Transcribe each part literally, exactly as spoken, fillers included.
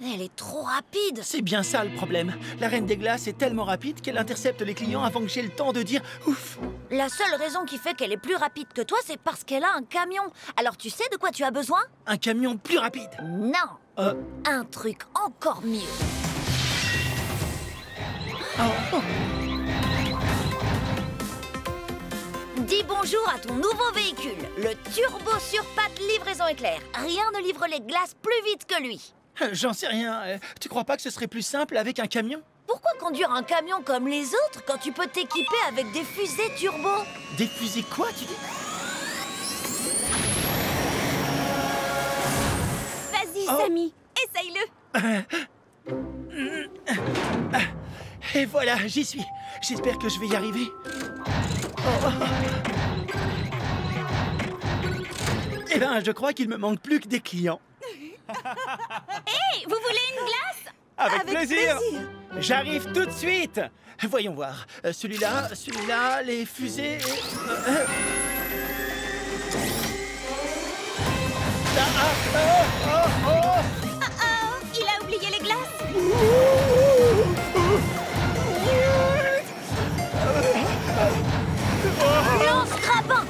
Elle est trop rapide. C'est bien ça le problème. La Reine des Glaces est tellement rapide qu'elle intercepte les clients avant que j'ai le temps de dire ouf. La seule raison qui fait qu'elle est plus rapide que toi, c'est parce qu'elle a un camion. Alors tu sais de quoi tu as besoin? Un camion plus rapide? Non. Euh... Un truc encore mieux. Oh. Oh. Dis bonjour à ton nouveau véhicule, le turbo sur pattes livraison éclair. Rien ne livre les glaces plus vite que lui. Euh, J'en sais rien. Euh, tu crois pas que ce serait plus simple avec un camion? Pourquoi conduire un camion comme les autres quand tu peux t'équiper avec des fusées turbo? Des fusées quoi, tu dis? Vas-y, oh. Samy, essaye-le. Et voilà, j'y suis. J'espère que je vais y arriver. Oh. Eh ben, je crois qu'il me manque plus que des clients. Hé, hey, vous voulez une glace? Avec, Avec plaisir, plaisir. J'arrive tout de suite. Voyons voir. Euh, celui-là, celui-là, les fusées... Euh, euh... Ah, ah, oh, oh, oh. Oh, oh, il a oublié les glaces. Lance Crapin.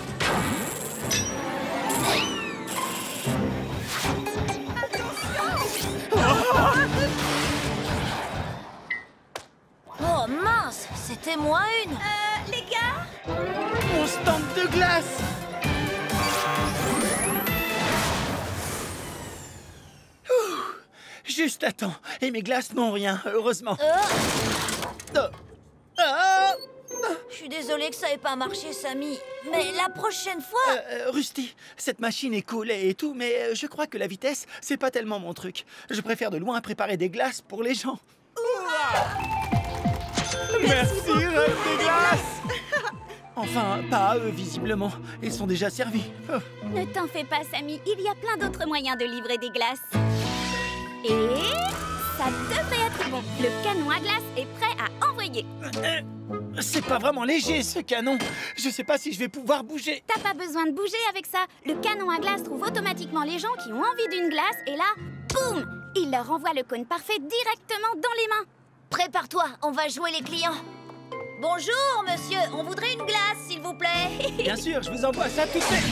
Oh mince, c'était moins une. Euh, les gars, mon stand de glace. Ouh, juste à temps. Et mes glaces n'ont rien, heureusement. Oh. Oh. Ah. Je suis désolée que ça ait pas marché, Samy. Mais la prochaine fois... Euh, Rusty, cette machine est cool et tout, mais je crois que la vitesse, c'est pas tellement mon truc. Je préfère de loin préparer des glaces pour les gens. Merci, Reine des Glaces. Enfin, pas à eux, visiblement. Ils sont déjà servis. Ne t'en fais pas, Samy. Il y a plein d'autres moyens de livrer des glaces. Et... ça devrait être bon. Le canon à glace est prêt à envoyer. C'est pas vraiment léger, ce canon. Je sais pas si je vais pouvoir bouger. T'as pas besoin de bouger avec ça. Le canon à glace trouve automatiquement les gens qui ont envie d'une glace. Et là, boum, il leur envoie le cône parfait directement dans les mains. Prépare-toi, on va jouer les clients. Bonjour, monsieur. On voudrait une glace, s'il vous plaît. Bien sûr, je vous envoie ça tout de suite.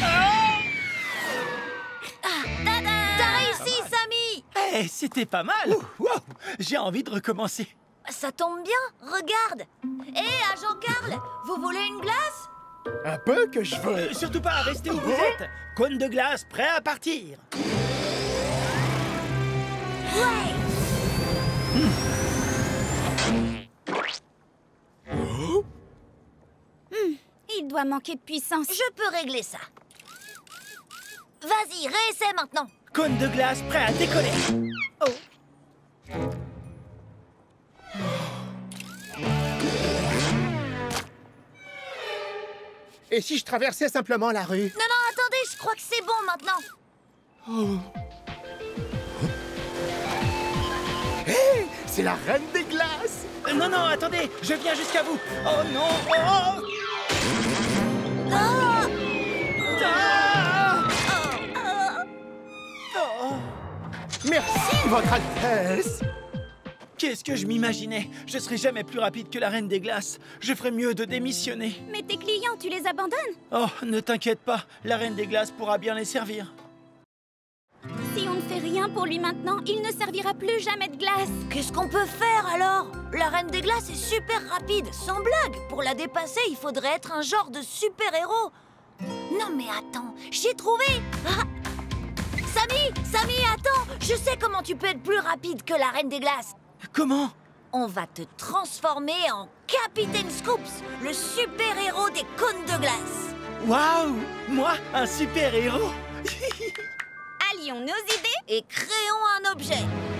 T'as réussi, Samy. Hey, c'était pas mal. Wow, j'ai envie de recommencer. Ça tombe bien, regarde. Hé, hey, agent Carl, vous voulez une glace? Un peu que je veux. Euh, surtout pas, restez où vous êtes. Cône de glace prêt à partir. Ouais. Mmh. Oh. Mmh, il doit manquer de puissance. Je peux régler ça. Vas-y, réessaie maintenant. Cône de glace prêt à décoller. Oh. Et si je traversais simplement la rue? Non, non, attendez, je crois que c'est bon maintenant. Oh. Hé, hey, c'est la Reine des Glaces. Non, non, attendez, je viens jusqu'à vous. Oh non, oh, oh. Ah. Ah. Ah. Oh. Merci, Votre Altesse. Qu'est-ce que je m'imaginais? Je serais jamais plus rapide que la Reine des Glaces. Je ferais mieux de démissionner. Mais tes clients, tu les abandonnes? Oh, ne t'inquiète pas. La Reine des Glaces pourra bien les servir. Si on ne fait rien pour lui maintenant, il ne servira plus jamais de glace. Qu'est-ce qu'on peut faire alors? La Reine des Glaces est super rapide, sans blague. Pour la dépasser, il faudrait être un genre de super-héros. Non mais attends, j'ai trouvé. Ah. Samy, Samy, attends. Je sais comment tu peux être plus rapide que la Reine des Glaces. Comment? On va te transformer en Captain Scoops, le super-héros des cônes de glace. Waouh! Moi, un super-héros? Allions nos idées et créons un objet.